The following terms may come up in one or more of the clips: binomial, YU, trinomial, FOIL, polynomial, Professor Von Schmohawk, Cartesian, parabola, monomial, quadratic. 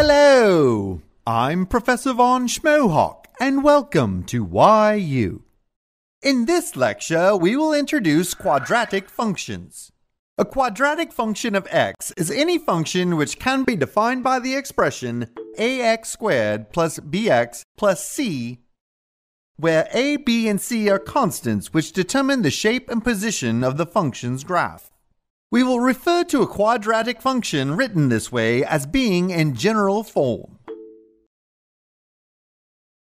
Hello, I'm Professor Von Schmohawk, and welcome to YU. In this lecture, we will introduce quadratic functions. A quadratic function of x is any function which can be defined by the expression ax squared plus bx plus c, where a, b, and c are constants which determine the shape and position of the function's graph. We will refer to a quadratic function written this way as being in general form.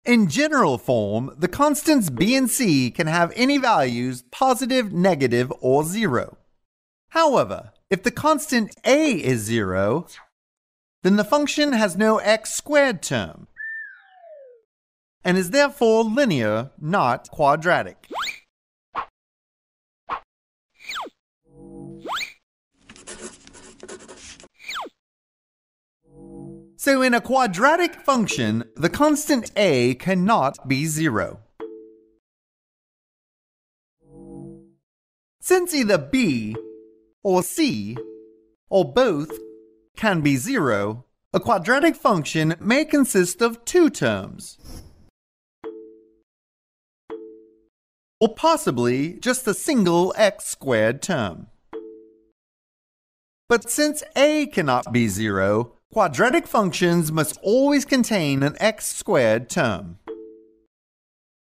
In general form, the constants b and c can have any values positive, negative, or 0. However, if the constant a is 0, then the function has no x squared term and is therefore linear, not quadratic. So in a quadratic function, the constant a cannot be 0. Since either b or c or both can be 0, a quadratic function may consist of two terms, or possibly just a single x squared term. But since a cannot be 0, quadratic functions must always contain an x squared term.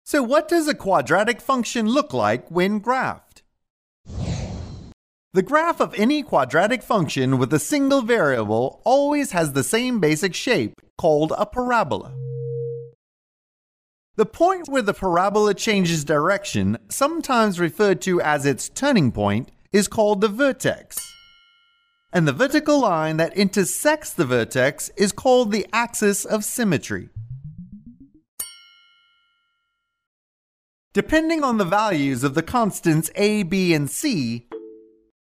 So what does a quadratic function look like when graphed? The graph of any quadratic function with a single variable always has the same basic shape, called a parabola. The point where the parabola changes direction, sometimes referred to as its turning point, is called the vertex. And the vertical line that intersects the vertex is called the axis of symmetry. Depending on the values of the constants a, b, and c,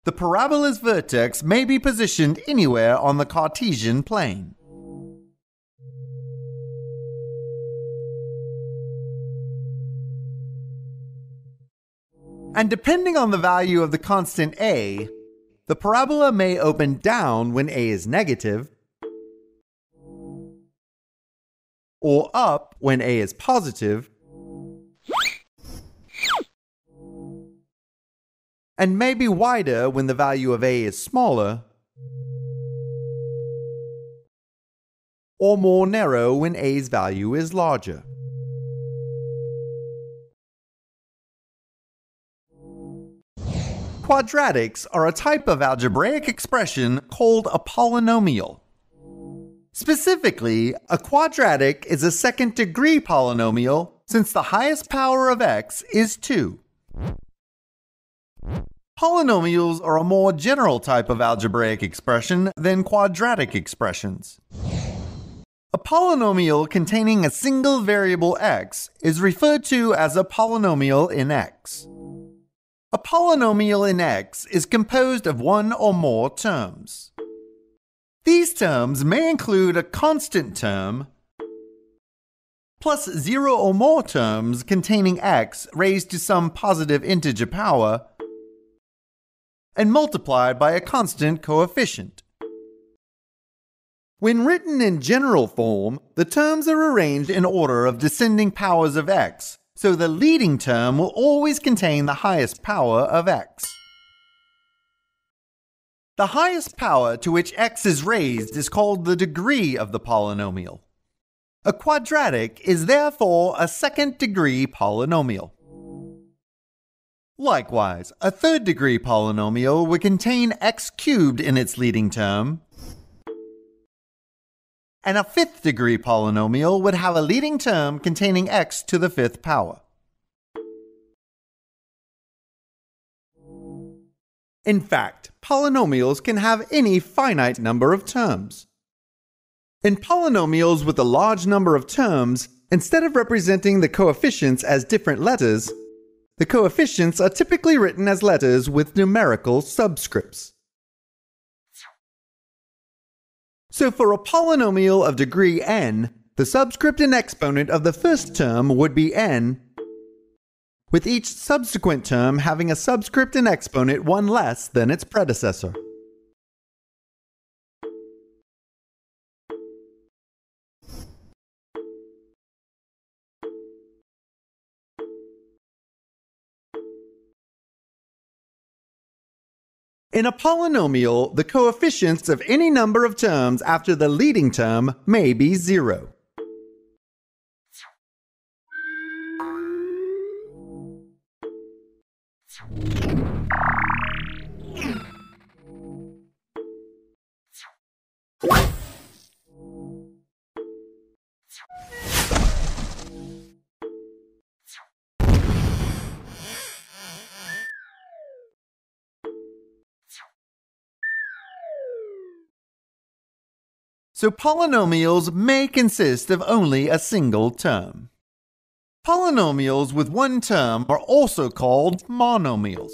the parabola's vertex may be positioned anywhere on the Cartesian plane. And depending on the value of the constant a, the parabola may open down when a is negative, or up when a is positive, and may be wider when the value of a is smaller, or more narrow when a's value is larger. Quadratics are a type of algebraic expression called a polynomial. Specifically, a quadratic is a second-degree polynomial since the highest power of x is 2. Polynomials are a more general type of algebraic expression than quadratic expressions. A polynomial containing a single variable x is referred to as a polynomial in x. A polynomial in x is composed of one or more terms. These terms may include a constant term plus 0 or more terms containing x raised to some positive integer power and multiplied by a constant coefficient. When written in general form, the terms are arranged in order of descending powers of x, so the leading term will always contain the highest power of x. The highest power to which x is raised is called the degree of the polynomial. A quadratic is therefore a second-degree polynomial. Likewise, a third-degree polynomial would contain x cubed in its leading term, and a fifth-degree polynomial would have a leading term containing x to the fifth power. In fact, polynomials can have any finite number of terms. In polynomials with a large number of terms, instead of representing the coefficients as different letters, the coefficients are typically written as letters with numerical subscripts. So for a polynomial of degree n, the subscript and exponent of the first term would be n, with each subsequent term having a subscript and exponent one less than its predecessor. In a polynomial, the coefficients of any number of terms after the leading term may be zero. So polynomials may consist of only a single term. Polynomials with one term are also called monomials.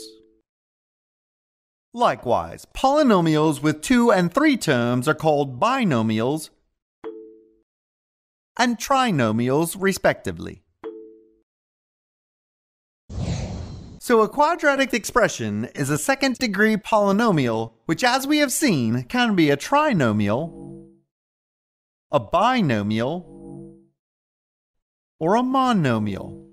Likewise, polynomials with 2 and 3 terms are called binomials and trinomials, respectively. So a quadratic expression is a second-degree polynomial, which, as we have seen, can be a trinomial, a binomial, or a monomial.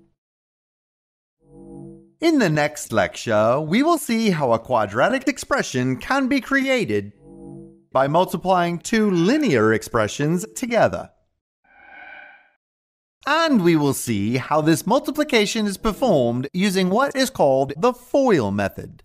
In the next lecture, we will see how a quadratic expression can be created by multiplying 2 linear expressions together. And we will see how this multiplication is performed using what is called the FOIL method.